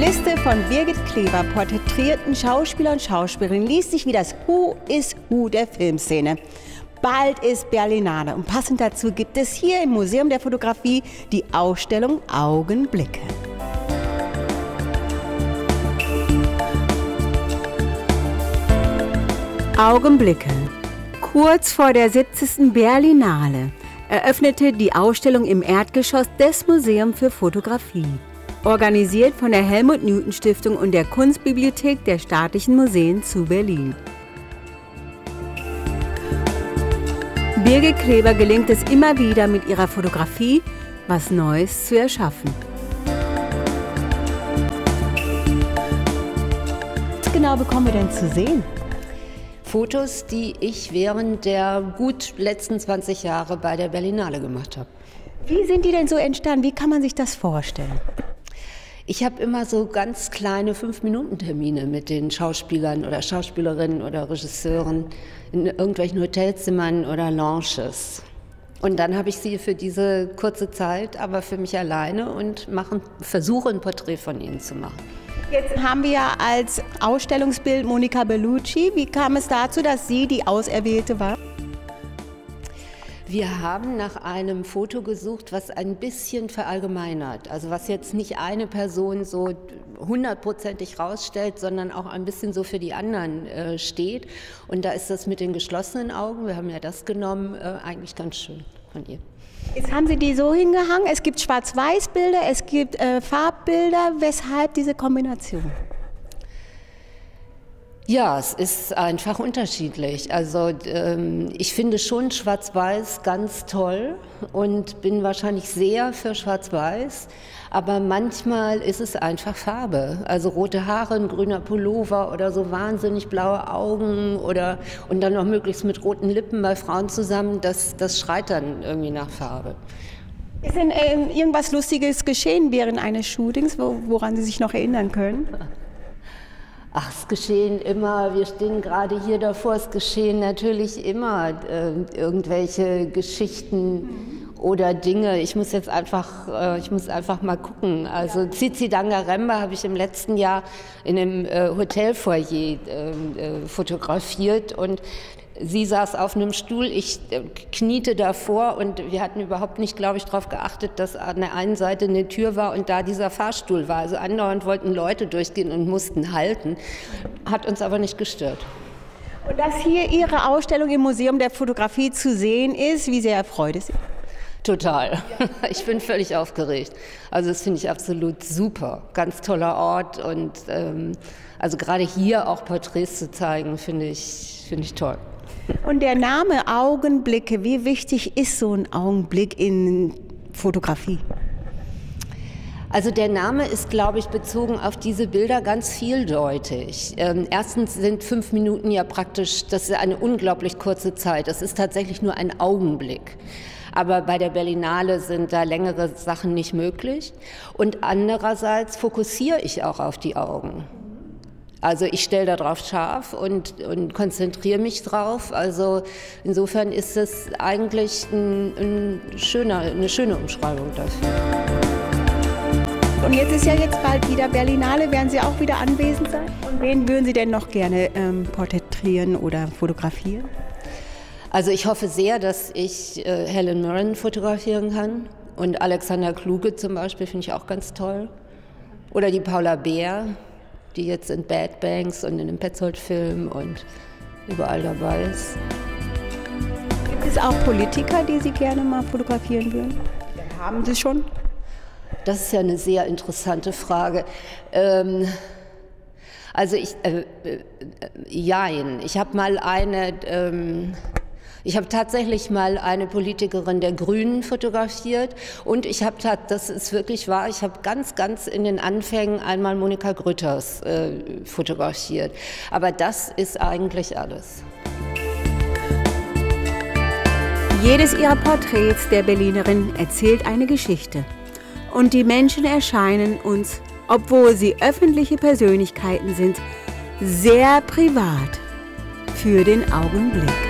Die Liste von Birgit Kleber porträtierten Schauspieler und Schauspielerinnen liest sich wie das Who is Who der Filmszene. Bald ist Berlinale und passend dazu gibt es hier im Museum der Fotografie die Ausstellung Augen | Blicke. Augen | Blicke. Kurz vor der 70. Berlinale eröffnete die Ausstellung im Erdgeschoss des Museums für Fotografie. Organisiert von der Helmut Newton Stiftung und der Kunstbibliothek der Staatlichen Museen zu Berlin. Birgit Kleber gelingt es immer wieder, mit ihrer Fotografie was Neues zu erschaffen. Was genau bekommen wir denn zu sehen? Fotos, die ich während der gut letzten 20 Jahre bei der Berlinale gemacht habe. Wie sind die denn so entstanden? Wie kann man sich das vorstellen? Ich habe immer so ganz kleine 5-Minuten-Termine mit den Schauspielern oder Schauspielerinnen oder Regisseuren in irgendwelchen Hotelzimmern oder Lounges. Und dann habe ich sie für diese kurze Zeit, aber für mich alleine und versuche ein Porträt von ihnen zu machen. Jetzt haben wir ja als Ausstellungsbild Monika Bellucci. Wie kam es dazu, dass sie die Auserwählte war? Wir haben nach einem Foto gesucht, was ein bisschen verallgemeinert, also was jetzt nicht eine Person so hundertprozentig rausstellt, sondern auch ein bisschen so für die anderen steht. Und da ist das mit den geschlossenen Augen, wir haben ja das genommen, eigentlich ganz schön von ihr. Jetzt haben Sie die so hingehangen, es gibt Schwarz-Weiß-Bilder, es gibt Farbbilder, weshalb diese Kombination? Ja, es ist einfach unterschiedlich. Also ich finde schon Schwarz-Weiß ganz toll und bin wahrscheinlich sehr für Schwarz-Weiß, aber manchmal ist es einfach Farbe. Also rote Haare, ein grüner Pullover oder so wahnsinnig blaue Augen oder und dann noch möglichst mit roten Lippen bei Frauen zusammen, das schreit dann irgendwie nach Farbe. Ist denn irgendwas Lustiges geschehen während eines Shootings, woran Sie sich noch erinnern können? Ach, es geschehen immer, wir stehen gerade hier davor, es geschehen natürlich immer irgendwelche Geschichten oder Dinge. Ich muss jetzt einfach, mal gucken. Also ja. Tsitsi Dangarembga habe ich im letzten Jahr in einem Hotelfoyer fotografiert und sie saß auf einem Stuhl, ich kniete davor und wir hatten überhaupt nicht, glaube ich, darauf geachtet, dass an der einen Seite eine Tür war und da dieser Fahrstuhl war. Also andauernd wollten Leute durchgehen und mussten halten, hat uns aber nicht gestört. Und dass hier Ihre Ausstellung im Museum der Fotografie zu sehen ist, wie sehr erfreut es Sie? Total. Ich bin völlig aufgeregt. Also das finde ich absolut super. Ganz toller Ort und also gerade hier auch Porträts zu zeigen, finde ich toll. Und der Name Augenblicke, wie wichtig ist so ein Augenblick in Fotografie? Also der Name ist, glaube ich, bezogen auf diese Bilder ganz vieldeutig. Erstens sind 5 Minuten ja praktisch, das ist eine unglaublich kurze Zeit. Das ist tatsächlich nur ein Augenblick. Aber bei der Berlinale sind da längere Sachen nicht möglich. Und andererseits fokussiere ich auch auf die Augen. Also ich stelle da drauf scharf und konzentriere mich drauf. Also insofern ist es eigentlich eine schöne Umschreibung dafür. Und jetzt ist ja jetzt bald wieder Berlinale. Werden Sie auch wieder anwesend sein? Und wen würden Sie denn noch gerne porträtieren oder fotografieren? Also ich hoffe sehr, dass ich Helen Mirren fotografieren kann. Und Alexander Kluge zum Beispiel finde ich auch ganz toll. Oder die Paula Beer, die jetzt in Bad Banks und in dem Petzold-Film und überall dabei ist. Gibt es auch Politiker, die Sie gerne mal fotografieren würden? Haben Sie schon? Das ist ja eine sehr interessante Frage. Also ich, jein. Ich habe tatsächlich mal eine Politikerin der Grünen fotografiert und ich habe, das ist wirklich wahr, ich habe ganz in den Anfängen einmal Monika Grütters fotografiert. Aber das ist eigentlich alles. Jedes ihrer Porträts der Berlinerin erzählt eine Geschichte. Und die Menschen erscheinen uns, obwohl sie öffentliche Persönlichkeiten sind, sehr privat für den Augenblick.